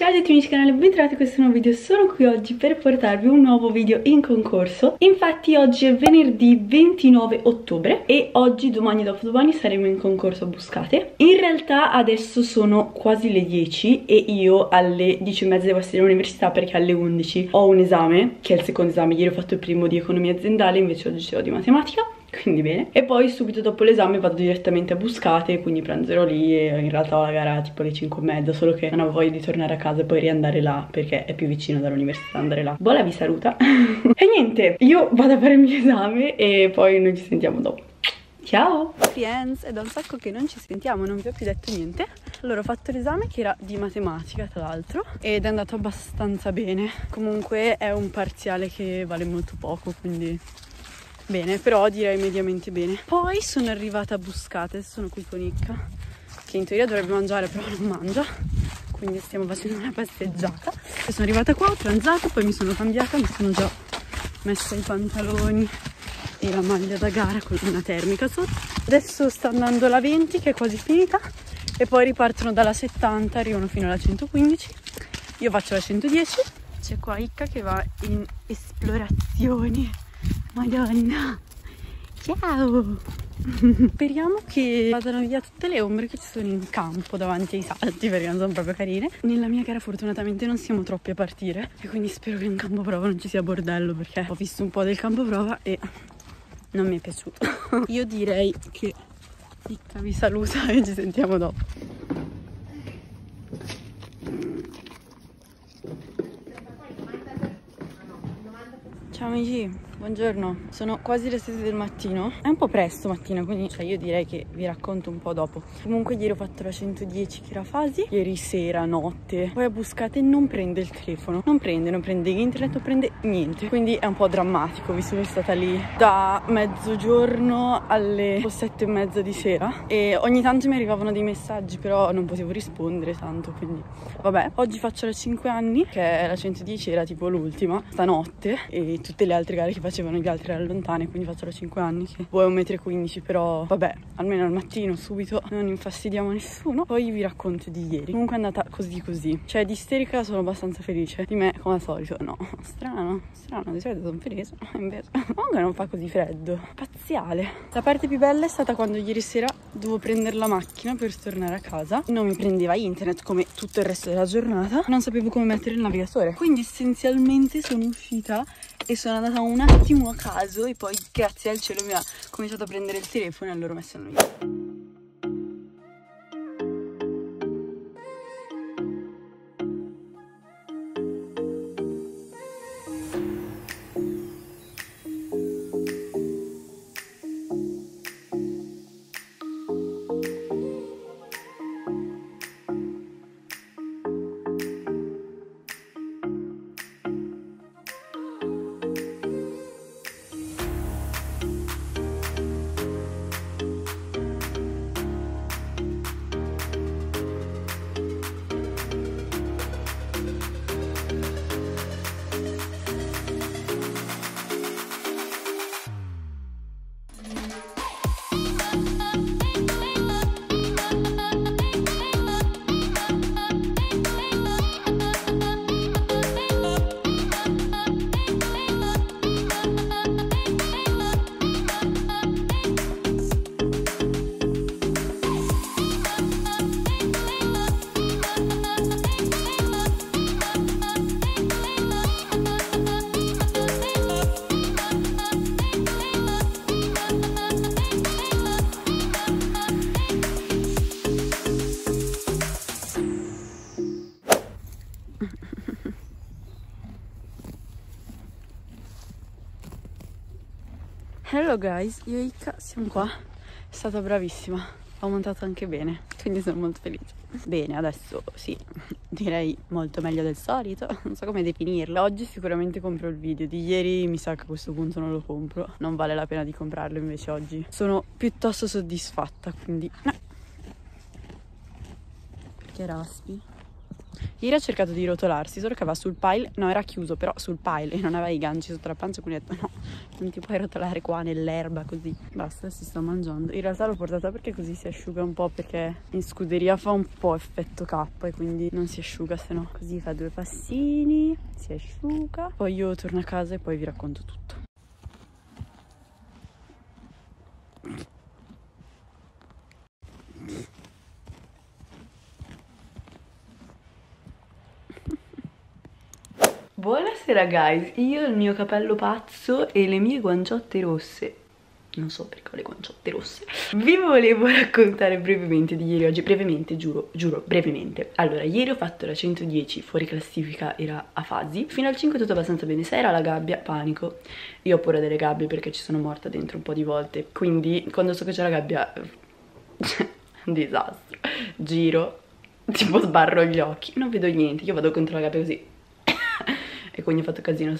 Ciao a tutti amici del canale, bentornati in questo nuovo video. Sono qui oggi per portarvi un nuovo video in concorso. Infatti oggi è venerdì 29 ottobre e oggi, domani e dopodomani saremo in concorso a Buscate. In realtà adesso sono quasi le 10 e io alle 10:30 devo essere all'università perché alle 11 ho un esame, che è il secondo esame. Ieri ho fatto il primo di economia aziendale, invece oggi ho di matematica. Quindi bene. E poi subito dopo l'esame vado direttamente a Buscate, quindi pranzerò lì e in realtà ho la gara tipo alle 5:30, solo che non avevo voglia di tornare a casa e poi riandare là perché è più vicino dall'università andare là. Bola vi saluta. E niente, io vado a fare il mio esame e poi noi ci sentiamo dopo. Ciao! Friends, è da un sacco che non ci sentiamo, non vi ho più detto niente. Allora, ho fatto l'esame che era di matematica tra l'altro ed è andato abbastanza bene. Comunque è un parziale che vale molto poco, quindi... bene, però direi mediamente bene. Poi sono arrivata a Buscate, sono qui con Icca, che in teoria dovrebbe mangiare, però non mangia, quindi stiamo facendo una passeggiata. E sono arrivata qua, ho pranzato, poi mi sono cambiata, mi sono già messa i pantaloni e la maglia da gara con una termica sotto. Adesso sta andando la 20, che è quasi finita, e poi ripartono dalla 70, arrivano fino alla 115. Io faccio la 110. C'è qua Icca che va in esplorazione. Madonna, ciao! Speriamo che vadano via tutte le ombre che ci sono in campo davanti ai salti, perché non sono proprio carine. Nella mia gara fortunatamente non siamo troppi a partire e quindi spero che in campo prova non ci sia bordello, perché ho visto un po' del campo prova e non mi è piaciuto. Io direi che Icca vi saluta e ci sentiamo dopo. Ciao amici! Buongiorno, sono quasi le 6 del mattino. È un po' presto mattina, quindi cioè, io direi che vi racconto un po' dopo. Comunque ieri ho fatto la 110 che era Fasi. Ieri sera, notte. Poi a Buscate non prende il telefono. Non prende internet, non prende niente. Quindi è un po' drammatico, visto che è stata lì da mezzogiorno alle 7:30 di sera. E ogni tanto mi arrivavano dei messaggi, però non potevo rispondere tanto, quindi vabbè. Oggi faccio la 5 anni, che la 110 era tipo l'ultima, stanotte. E tutte le altre gare che facevano gli altri erano lontane, quindi faccio la 5 anni che poi è 1,15 m, però vabbè, almeno al mattino subito non infastidiamo nessuno. Poi vi racconto di ieri. Comunque è andata così, cioè di Histerika sono abbastanza felice, di me come al solito no. Strano, di solito sono felice, invece comunque non fa così freddo, spaziale. La parte più bella è stata quando ieri sera dovevo prendere la macchina per tornare a casa. Non mi prendeva internet come tutto il resto della giornata, non sapevo come mettere il navigatore, quindi essenzialmente sono uscita e sono andata un attimo a caso e poi grazie al cielo mi ha cominciato a prendere il telefono e allora ho messo in via. Hello guys, io e Icca siamo qua, è stata bravissima, ho montato anche bene, quindi sono molto felice. Bene, adesso sì, direi molto meglio del solito, non so come definirlo. Oggi sicuramente compro il video, di ieri mi sa che a questo punto non lo compro, non vale la pena di comprarlo invece oggi. Sono piuttosto soddisfatta, quindi... no. Perché raspi? Ieri ha cercato di rotolarsi, solo che va sul pile, no, era chiuso però sul pile e non aveva i ganci sotto la pancia, quindi ho detto no, non ti puoi rotolare qua nell'erba così. Basta, si sta mangiando. In realtà l'ho portata perché così si asciuga un po', perché in scuderia fa un po' effetto K e quindi non si asciuga, se no così fa due passini, si asciuga. Poi io torno a casa e poi vi racconto tutto. Buonasera guys, io il mio capello pazzo e le mie guanciotte rosse, non so perché ho le guanciotte rosse, vi volevo raccontare brevemente di ieri e oggi, brevemente, giuro, brevemente. Allora, ieri ho fatto la 110, fuori classifica era a Fasi, fino al 5 tutto abbastanza bene, sera la gabbia, panico, io ho paura delle gabbie perché ci sono morta dentro un po' di volte, quindi quando so che c'è la gabbia, disastro, giro, tipo sbarro gli occhi, non vedo niente, io vado contro la gabbia così. E quindi ho fatto casino,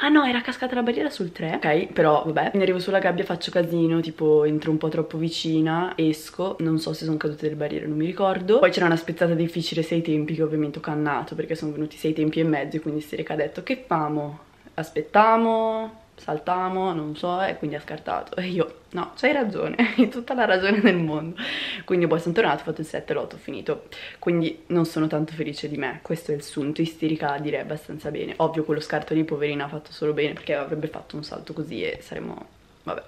ah no, era cascata la barriera sul 3, ok, però vabbè, mi arrivo sulla gabbia, faccio casino, tipo entro un po' troppo vicina, esco, non so se sono cadute le barriere, non mi ricordo. Poi c'era una spezzata difficile 6 tempi che ovviamente ho cannato perché sono venuti 6 tempi e mezzo, e quindi Histerika ha detto che famo, aspettiamo, saltamo, non so, e quindi ha scartato. E io, no, c'hai ragione, hai tutta la ragione del mondo. Quindi poi sono tornata, ho fatto il 7 e l'8, ho finito. Quindi non sono tanto felice di me, questo è il sunto. Histerika direi abbastanza bene. Ovvio quello scarto lì, poverina, ha fatto solo bene, perché avrebbe fatto un salto così e saremmo, vabbè,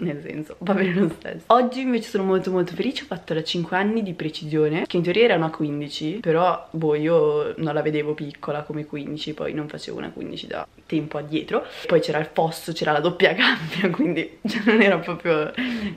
nel senso, va bene lo stesso. Oggi invece sono molto felice, ho fatto la 5 anni di precisione, che in teoria era una 15, però boh, io non la vedevo piccola come 15, poi non facevo una 15 da tempo addietro. Poi c'era il fosso, c'era la doppia gabbia, quindi cioè, non era proprio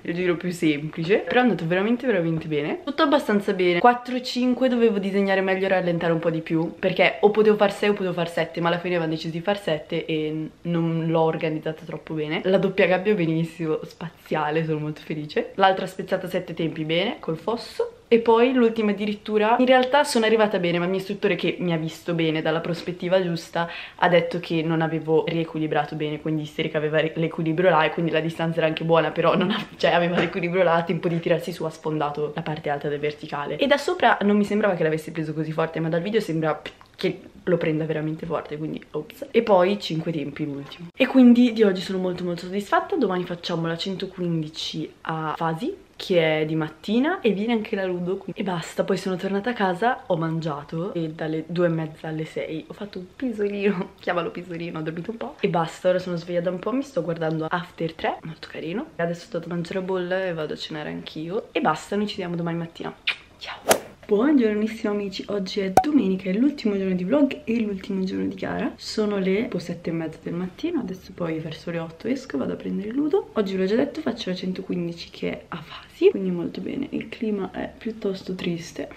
il giro più semplice, però è andato veramente bene, tutto abbastanza bene. 4-5 dovevo disegnare meglio e rallentare un po' di più, perché o potevo far 6 o potevo far 7, ma alla fine avevo deciso di far 7 e non l'ho organizzata troppo bene. La doppia gabbia benissimo, spaziale, sono molto felice. L'altra spezzata 7 tempi bene, col fosso. E poi l'ultima addirittura, in realtà sono arrivata bene, ma il mio istruttore, che mi ha visto bene dalla prospettiva giusta, ha detto che non avevo riequilibrato bene, quindi Histerika aveva l'equilibrio là e quindi la distanza era anche buona, però non cioè aveva l'equilibrio là, a tempo di tirarsi su ha sfondato la parte alta del verticale, e da sopra non mi sembrava che l'avesse preso così forte, ma dal video sembra che lo prenda veramente forte, quindi ops. E poi 5 tempi l'ultimo. E quindi di oggi sono molto soddisfatta. Domani facciamo la 115 a Fasi, che è di mattina, e viene anche la Ludo, quindi... e basta. Poi sono tornata a casa, ho mangiato, e dalle 2:30 alle 6 ho fatto un pisolino, chiamalo pisolino, ho dormito un po' e basta. Ora sono svegliata un po', mi sto guardando After 3, molto carino, e adesso vado a mangiare a bolla e vado a cenare anch'io, e basta. Noi ci vediamo domani mattina, ciao. Buongiornissimo amici, oggi è domenica, è l'ultimo giorno di vlog e l'ultimo giorno di gara. Sono le 7:30 del mattino, adesso poi verso le 8 esco, vado a prendere Ludo. Oggi ve l'ho già detto, faccio la 115 che è a Fasi, quindi molto bene. Il clima è piuttosto triste.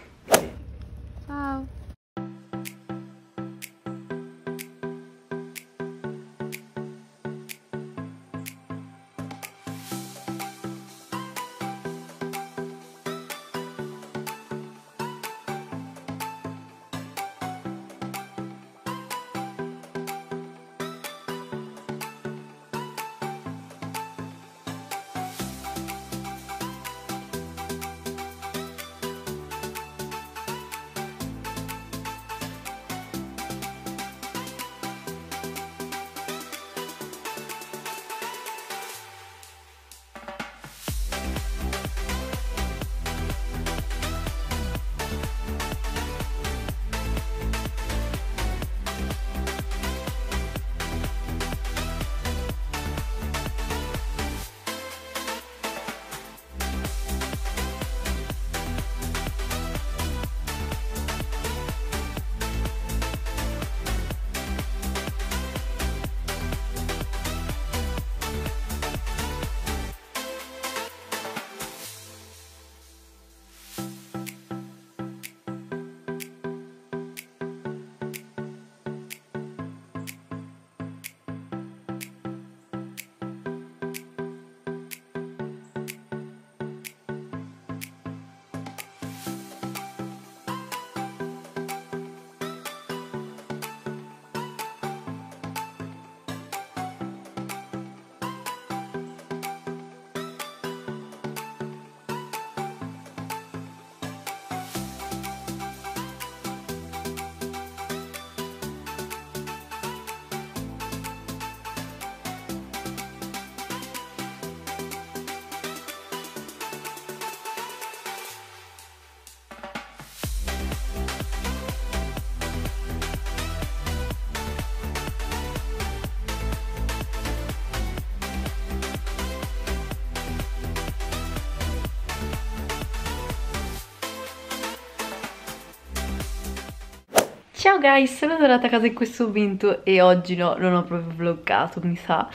Ciao! Ciao guys, sono tornata a casa in questo momento e oggi no, non ho proprio vloggato, mi sa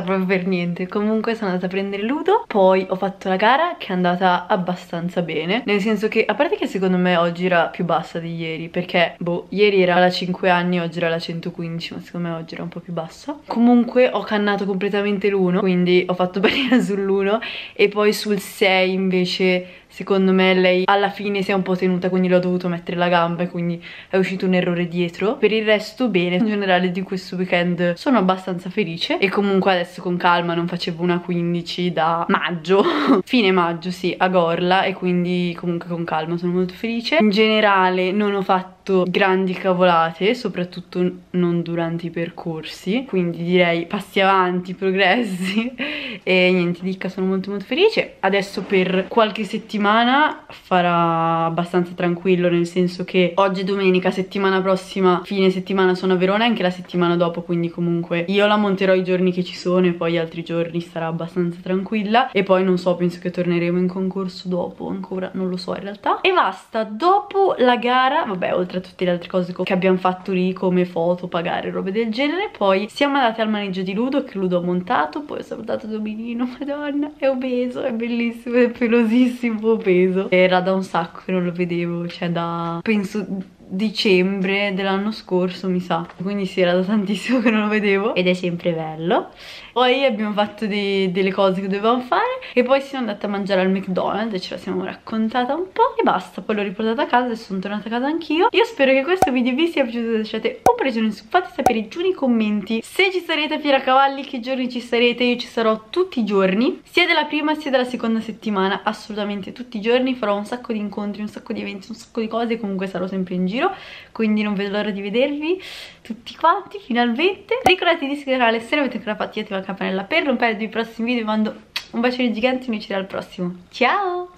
proprio per niente. Comunque sono andata a prendere Ludo, poi ho fatto la gara che è andata abbastanza bene, nel senso che, a parte che secondo me oggi era più bassa di ieri, perché boh, ieri era la 5 anni, oggi era la 115, ma secondo me oggi era un po' più bassa. Comunque ho cannato completamente l'1, quindi ho fatto barriera sull'1 e poi sul 6 invece secondo me lei alla fine si è un po' tenuta, quindi l'ho dovuto mettere la gamba e quindi è uscito un errore dietro. Per il resto bene, in generale di questo weekend sono abbastanza felice e comunque adesso con calma. Non facevo una 15 da maggio fine maggio, sì, a Gorla, e quindi comunque con calma sono molto felice. In generale non ho fatto grandi cavolate, soprattutto non durante i percorsi, quindi direi passi avanti, progressi e niente di che, sono molto molto felice. Adesso per qualche settimana farà abbastanza tranquillo, nel senso che oggi è domenica, settimana prossima fine settimana sono a Verona e anche la settimana dopo, quindi comunque io la monterò i giorni che ci sono e poi altri giorni sarà abbastanza tranquilla. E poi non so, penso che torneremo in concorso dopo, ancora non lo so in realtà, e basta. Dopo la gara, vabbè, oltre a tutte le altre cose che abbiamo fatto lì come foto, pagare, robe del genere, poi siamo andati al maneggio di Ludo, che Ludo ha montato, poi ho salutato Dominino. Madonna, è obeso, è bellissimo, è pelosissimo, obeso, era da un sacco che non lo vedevo, cioè da penso dicembre dell'anno scorso mi sa, quindi sì, era da tantissimo che non lo vedevo ed è sempre bello. Poi abbiamo fatto delle cose che dovevamo fare e poi siamo andate a mangiare al McDonald's e ce la siamo raccontata un po' e basta. Poi l'ho riportata a casa e sono tornata a casa anch'io. Io spero che questo video vi sia piaciuto, lasciate un parere su, fate sapere giù nei commenti se ci sarete a Fieracavalli, che giorni ci sarete. Io ci sarò tutti i giorni, sia della prima sia della seconda settimana, assolutamente tutti i giorni. Farò un sacco di incontri, un sacco di eventi, un sacco di cose, comunque sarò sempre in giro, quindi non vedo l'ora di vedervi tutti quanti finalmente. Ricordate di iscrivervi al canale se non avete ancora fatto, attivate la campanella per non perdervi i prossimi video. Vi mando un bacione gigante e mi ci vediamo al prossimo, ciao.